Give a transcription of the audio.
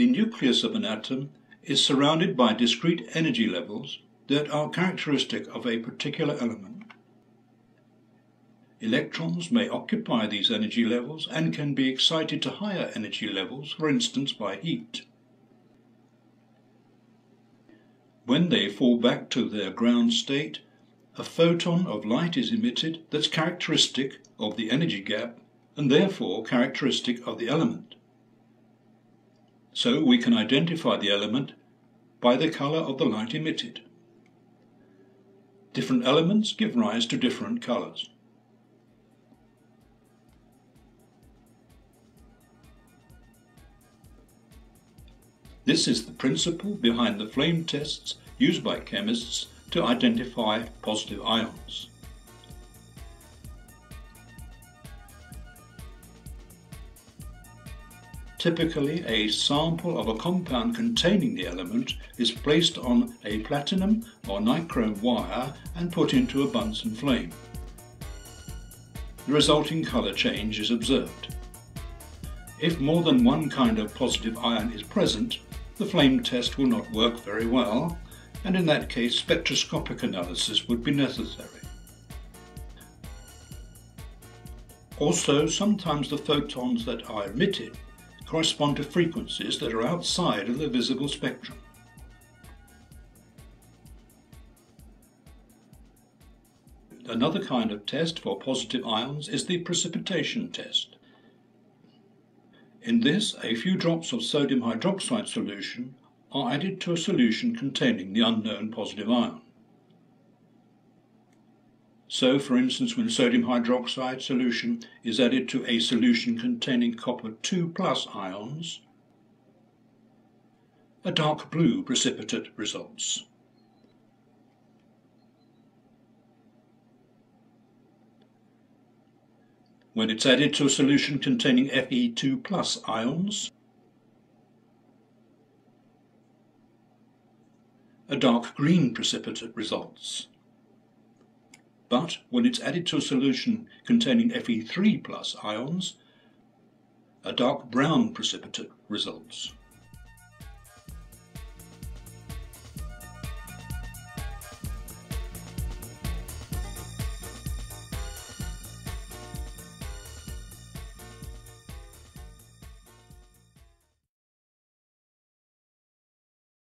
The nucleus of an atom is surrounded by discrete energy levels that are characteristic of a particular element. Electrons may occupy these energy levels and can be excited to higher energy levels, for instance by heat. When they fall back to their ground state, a photon of light is emitted that's characteristic of the energy gap and therefore characteristic of the element. So we can identify the element by the colour of the light emitted. Different elements give rise to different colours. This is the principle behind the flame tests used by chemists to identify positive ions. Typically, a sample of a compound containing the element is placed on a platinum or nichrome wire and put into a Bunsen flame. The resulting colour change is observed. If more than one kind of positive ion is present, the flame test will not work very well, and in that case spectroscopic analysis would be necessary. Also, sometimes the photons that are emitted correspond to frequencies that are outside of the visible spectrum. Another kind of test for positive ions is the precipitation test. In this, a few drops of sodium hydroxide solution are added to a solution containing the unknown positive ion. So, for instance, when sodium hydroxide solution is added to a solution containing copper 2+ ions, a dark blue precipitate results. When it's added to a solution containing Fe2+ ions, a dark green precipitate results. But when it's added to a solution containing Fe3+ ions, a dark brown precipitate results.